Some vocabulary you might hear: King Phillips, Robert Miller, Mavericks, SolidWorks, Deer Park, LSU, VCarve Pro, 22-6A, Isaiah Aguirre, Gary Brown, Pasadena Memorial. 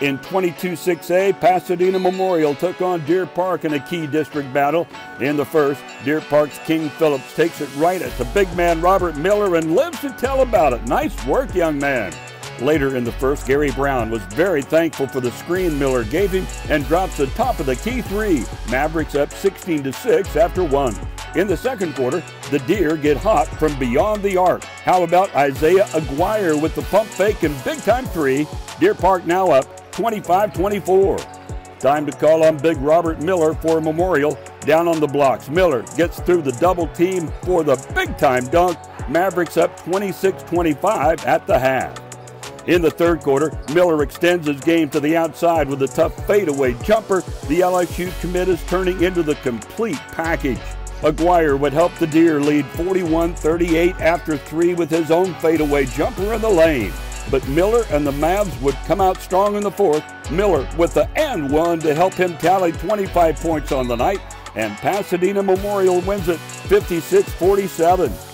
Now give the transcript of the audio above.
In 22-6A, Pasadena Memorial took on Deer Park in a key district battle. In the first, Deer Park's King Phillips takes it right at the big man Robert Miller and lives to tell about it. Nice work, young man. Later in the first, Gary Brown was very thankful for the screen Miller gave him and drops the top of the key three. Mavericks up 16-6 after one. In the second quarter, the Deer get hot from beyond the arc. How about Isaiah Aguirre with the pump fake and big-time three? Deer Park now up 25-24. Time to call on big Robert Miller for Memorial. Down on the blocks, Miller gets through the double team for the big-time dunk. Mavericks up 26-25 at the half. In the third quarter, Miller extends his game to the outside with a tough fadeaway jumper. The LSU commit is turning into the complete package. Aguirre would help the Deer lead 41-38 after three with his own fadeaway jumper in the lane. But Miller and the Mavs would come out strong in the fourth. Miller with the and one to help him tally 25 points on the night. And Pasadena Memorial wins it 56-47.